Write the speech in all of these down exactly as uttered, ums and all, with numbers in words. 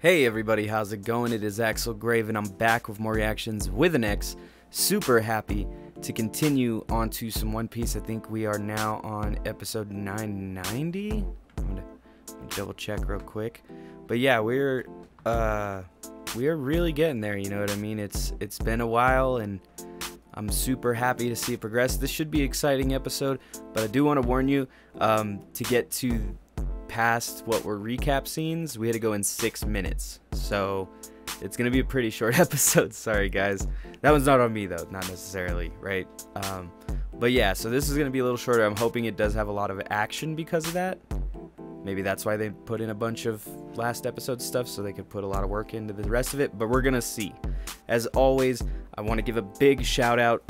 Hey everybody, how's it going? It is Axel Grave and I'm back with more reactions with an X. Super happy to continue on to some One Piece. I think we are now on episode nine ninety. I'm gonna double check real quick. But yeah, we're uh we are really getting there, you know what I mean? It's it's been a while and I'm super happy to see it progress. This should be an exciting episode, but I do want to warn you, um, to get to past what were recap scenes, we had to go in six minutes, so it's gonna be a pretty short episode. Sorry guys, that one's not on me though, not necessarily, right? Um but yeah, so this is gonna be a little shorter. I'm hoping it does have a lot of action because of that. Maybe that's why they put in a bunch of last episode stuff, so they could put a lot of work into the rest of it, but we're gonna see. As always, I want to give a big shout out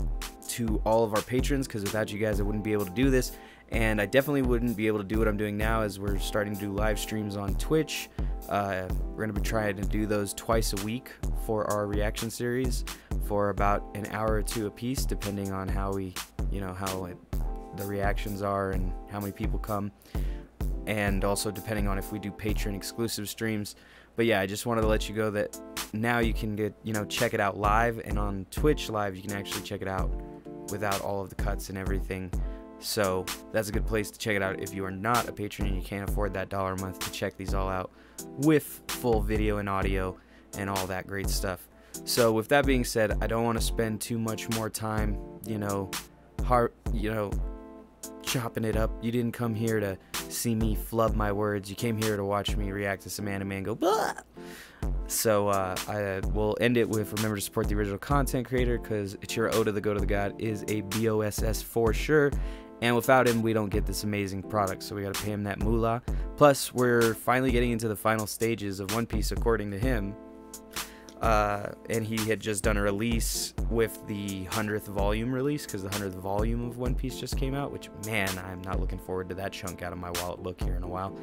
to all of our patrons, because without you guys I wouldn't be able to do this. And I definitely wouldn't be able to do what I'm doing now, as we're starting to do live streams on Twitch. Uh, we're going to be trying to do those twice a week for our reaction series for about an hour or two apiece, depending on how we, you know, how it, the reactions are and how many people come. And also depending on if we do Patreon exclusive streams. But yeah, I just wanted to let you go that now you can get, you know, check it out live. And on Twitch live, you can actually check it out without all of the cuts and everything. So that's a good place to check it out if you are not a patron and you can't afford that dollar a month to check these all out with full video and audio and all that great stuff. So with that being said, I don't want to spend too much more time, you know, har you know, chopping it up. You didn't come here to see me flub my words. You came here to watch me react to some anime and go blah. So uh, I will end it with, remember to support the original content creator, because Eiichiro Oda, the Go to the God, is a B O S S for sure. And without him, we don't get this amazing product, so we gotta pay him that moolah. Plus, we're finally getting into the final stages of One Piece, according to him. Uh, and he had just done a release with the hundredth volume release, because the hundredth volume of One Piece just came out, which, man, I'm not looking forward to that chunk out of my wallet book here in a while.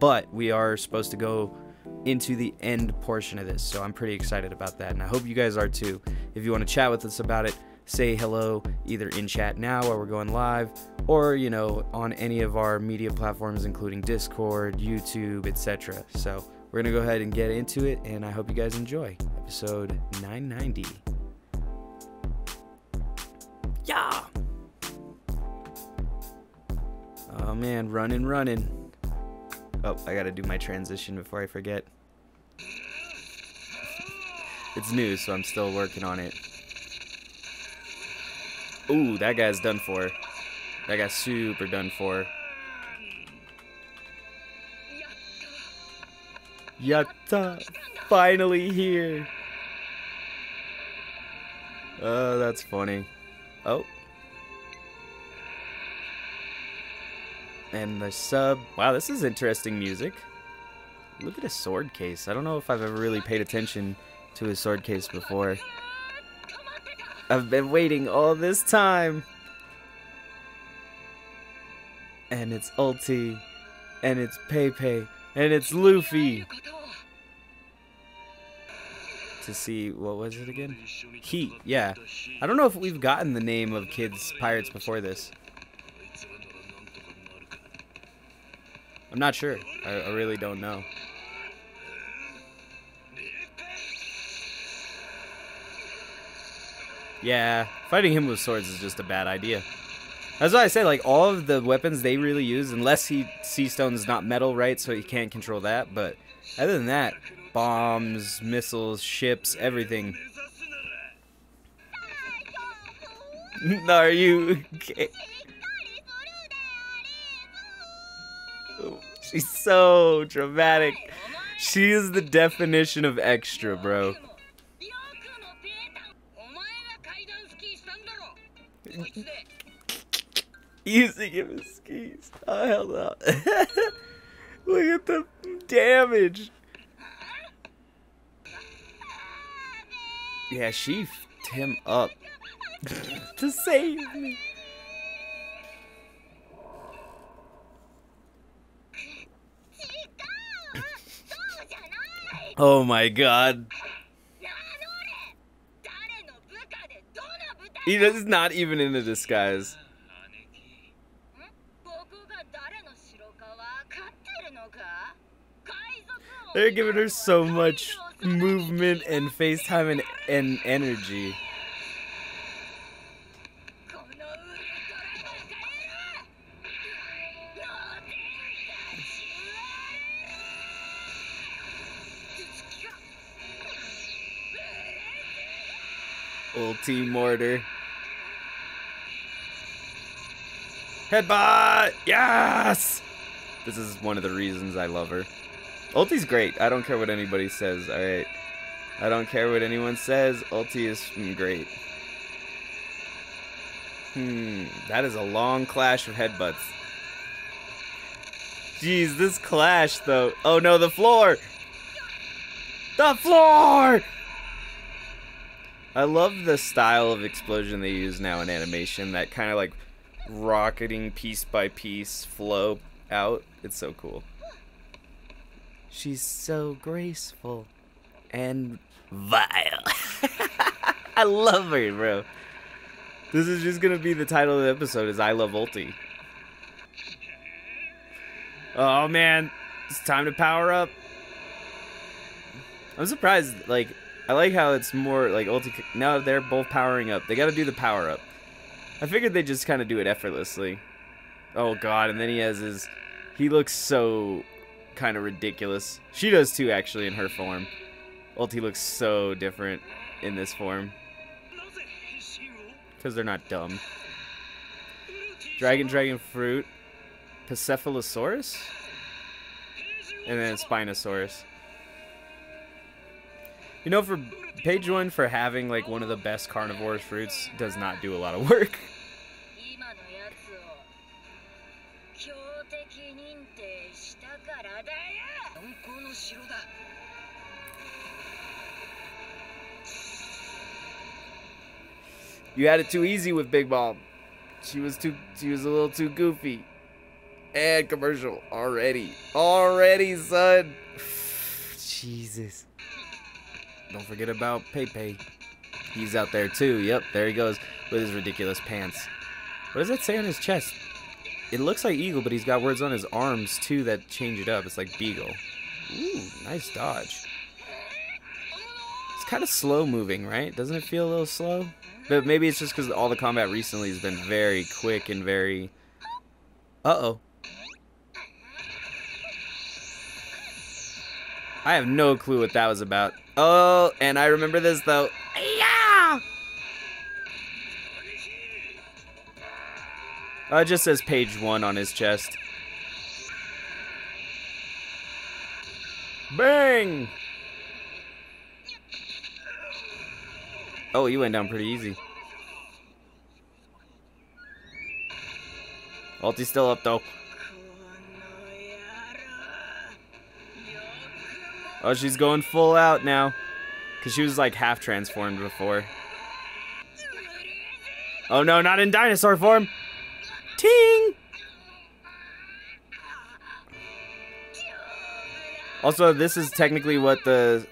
But we are supposed to go into the end portion of this, so I'm pretty excited about that, and I hope you guys are too. If you want to chat with us about it, say hello either in chat now while we're going live, or you know, on any of our media platforms including Discord, YouTube, etc. So we're gonna go ahead and get into it, and I hope you guys enjoy episode nine ninety. Yeah, oh man, running running oh, I gotta do my transition before I forget. It's new, so I'm still working on it. Ooh, that guy's done for. That guy's super done for. Yatta! Finally here! Oh, that's funny. Oh. And the sub. Wow, this is interesting music. Look at his sword case. I don't know if I've ever really paid attention to his sword case before. I've been waiting all this time. And it's Ulti. And it's Pei-Pei. And it's Luffy. To see, what was it again? Heat, yeah. I don't know if we've gotten the name of kids pirates before this. I'm not sure. I, I really don't know. Yeah, fighting him with swords is just a bad idea. That's why I say, like, all of the weapons they really use, unless he sea stone's not metal, right? So he can't control that. But other than that, bombs, missiles, ships, everything. Are you okay? She's so dramatic. She is the definition of extra, bro. Using him as skis. Oh, hell no. Look at the damage. Yeah, she fed him up to save me. Oh my god. He is not even in a disguise. They're giving her so much movement and face time and, and energy. Ulti mortar. Headbutt! Yes! This is one of the reasons I love her. Ulti's great. I don't care what anybody says, alright? I don't care what anyone says. Ulti is great. Hmm. That is a long clash of headbutts. Jeez, this clash, though. Oh, no, the floor! The floor! I love the style of explosion they use now in animation. That kind of, like, rocketing piece by piece flow out. It's so cool. She's so graceful and vile. I love her, bro. This is just gonna be the title of the episode, is I Love Ulti. Oh man, it's time to power up. I'm surprised, like, I like how it's more like Ulti, now they're both powering up. They gotta do the power up. I figured they just kinda do it effortlessly. Oh god, and then he has his, he looks so kind of ridiculous. She does too, actually, in her form. Ulti looks so different in this form because they're not dumb. Dragon, dragon fruit, Pachycephalosaurus, and then Spinosaurus. You know, for Page One, for having like one of the best carnivorous fruits, does not do a lot of work. You had it too easy with Big Mom. She was too, she was a little too goofy. And commercial already. Already, son. Jesus. Don't forget about Pei-Pei. He's out there too. Yep, there he goes with his ridiculous pants. What does that say on his chest? It looks like eagle, but he's got words on his arms too that change it up. It's like beagle. Ooh, nice dodge. It's kind of slow moving, right? Doesn't it feel a little slow? But maybe it's just because all the combat recently has been very quick and very... Uh-oh. I have no clue what that was about. Oh, and I remember this, though. Yeah! Oh, it just says Page One on his chest. Bang! Oh, he went down pretty easy. Ulti's still up, though. Oh, she's going full out now. Because she was, like, half-transformed before. Oh, no, not in dinosaur form. Ting! Also, this is technically what the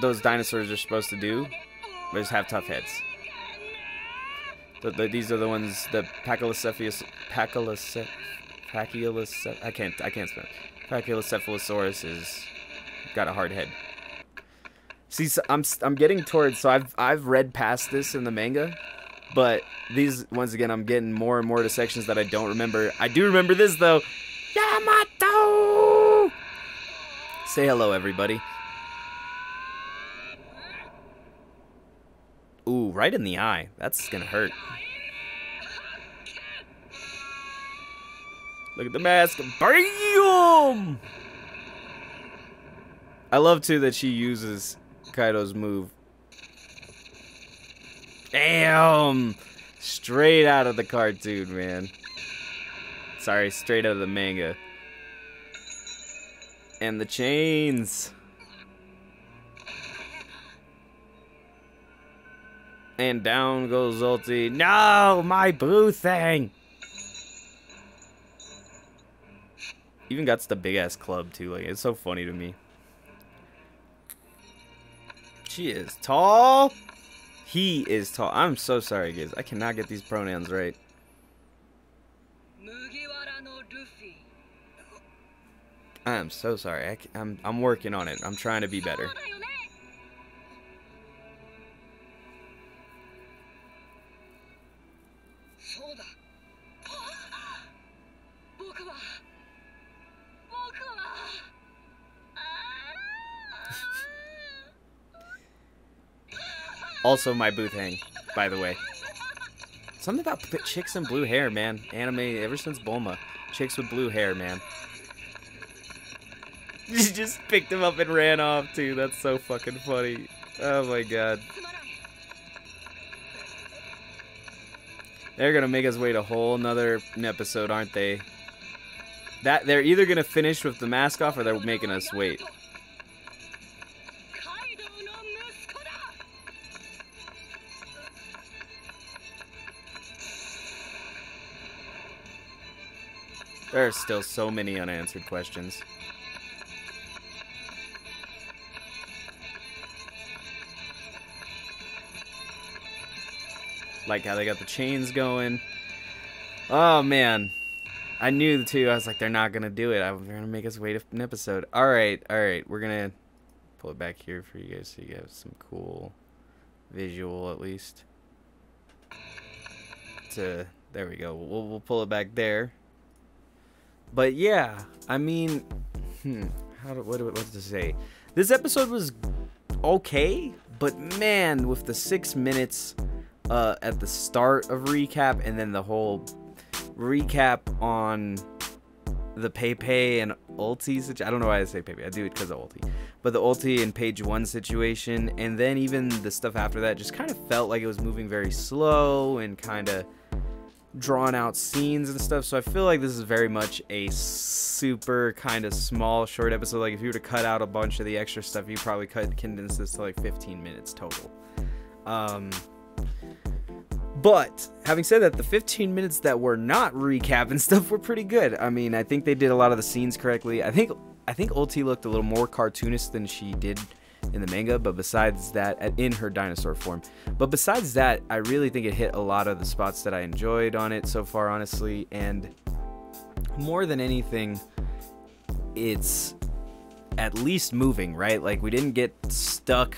those dinosaurs are supposed to do. They just have tough heads. The, the, these are the ones, the Pachycephalosaurus, Pachycephalosaurus, Pachycephalosaurus, I can't, I can't spell it. Pachycephalosaurus is, got a hard head. See, so I'm, I'm getting towards, so I've, I've read past this in the manga, but these, once again, I'm getting more and more to sections that I don't remember. I do remember this, though. Yamato! Say hello, everybody. Ooh, right in the eye. That's gonna hurt. Look at the mask. Bam! I love, too, that she uses Kaido's move. Damn! Straight out of the cartoon, man. Sorry, straight out of the manga. And the chains. And down goes Ulti. No, my blue thing. Even got the big ass club too. Like, it's so funny to me. She is tall. He is tall. I'm so sorry, guys. I cannot get these pronouns right. I am so sorry. I I'm, I'm working on it. I'm trying to be better. Also, my booth hang, by the way. Something about chicks and blue hair, man. Anime, ever since Bulma. Chicks with blue hair, man. She just picked him up and ran off, too. That's so fucking funny. Oh, my God. They're going to make us wait a whole nother episode, aren't they? That they're either going to finish with the mask off or they're making us wait. There are still so many unanswered questions. Like how they got the chains going. Oh, man. I knew, too. I was like, they're not going to do it. They're going to make us wait an episode. All right. All right. We're going to pull it back here for you guys so you have some cool visual, at least. To, there we go. We'll, we'll pull it back there. But yeah, I mean, hmm, how do, what, what to say? This episode was okay, but man, with the six minutes uh, at the start of recap and then the whole recap on the Pei-Pei and Ulti situation. I don't know why I say Pei-Pei. I do it because of Ulti. But the Ulti and Page One situation, and then even the stuff after that just kind of felt like it was moving very slow and kind of drawn out scenes and stuff. So I feel like this is very much a super kind of small short episode. Like if you were to cut out a bunch of the extra stuff, you probably could condense this to like fifteen minutes total. Um, but having said that, the fifteen minutes that were not recap and stuff were pretty good. I mean, I think they did a lot of the scenes correctly. I think, I think Ulti looked a little more cartoonist than she did in the manga, but besides that, in her dinosaur form, but besides that, I really think it hit a lot of the spots that I enjoyed on it so far, honestly. And more than anything, it's at least moving, right? Like we didn't get stuck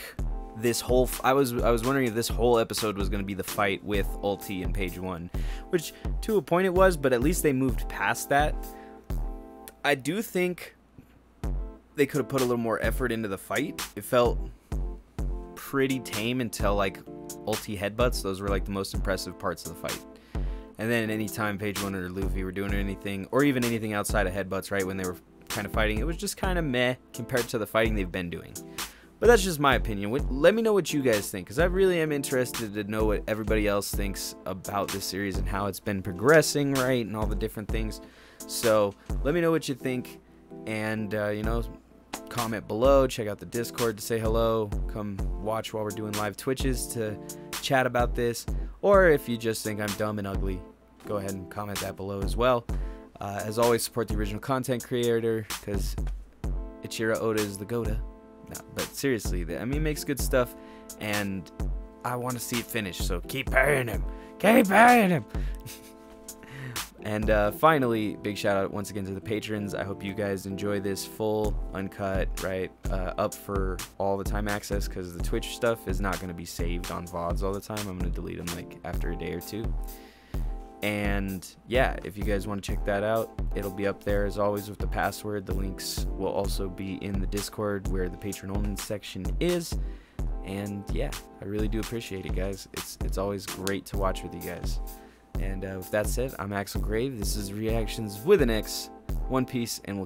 this whole f I was I was wondering if this whole episode was going to be the fight with Ulti and Page One, which to a point it was, but at least they moved past that. I do think they could have put a little more effort into the fight. It felt pretty tame until like Ulti headbutts. Those were like the most impressive parts of the fight. And then anytime Page One or Luffy were doing anything, or even anything outside of headbutts, right, when they were kind of fighting, it was just kind of meh compared to the fighting they've been doing. But that's just my opinion. Let me know what you guys think, because I really am interested to know what everybody else thinks about this series and how it's been progressing, right, and all the different things. So let me know what you think, and uh, you know, comment below, check out the Discord to say hello, come watch while we're doing live Twitches to chat about this, or if you just think I'm dumb and ugly, go ahead and comment that below as well. Uh, as always, support the original content creator, because Eiichiro Oda is the Goda. No, but seriously, I mean, he makes good stuff, and I want to see it finished, so keep paying him, keep paying him. And uh, finally, big shout out once again to the patrons. I hope you guys enjoy this full, uncut, right, uh, up for all the time access, because the Twitch stuff is not going to be saved on V O Ds all the time. I'm going to delete them like after a day or two. And yeah, if you guys want to check that out, it'll be up there as always with the password. The links will also be in the Discord where the patron only section is. And yeah, I really do appreciate it, guys. It's, it's always great to watch with you guys. And uh, with that said, I'm Axel Grave. This is Reactions with an X, One Piece, and we'll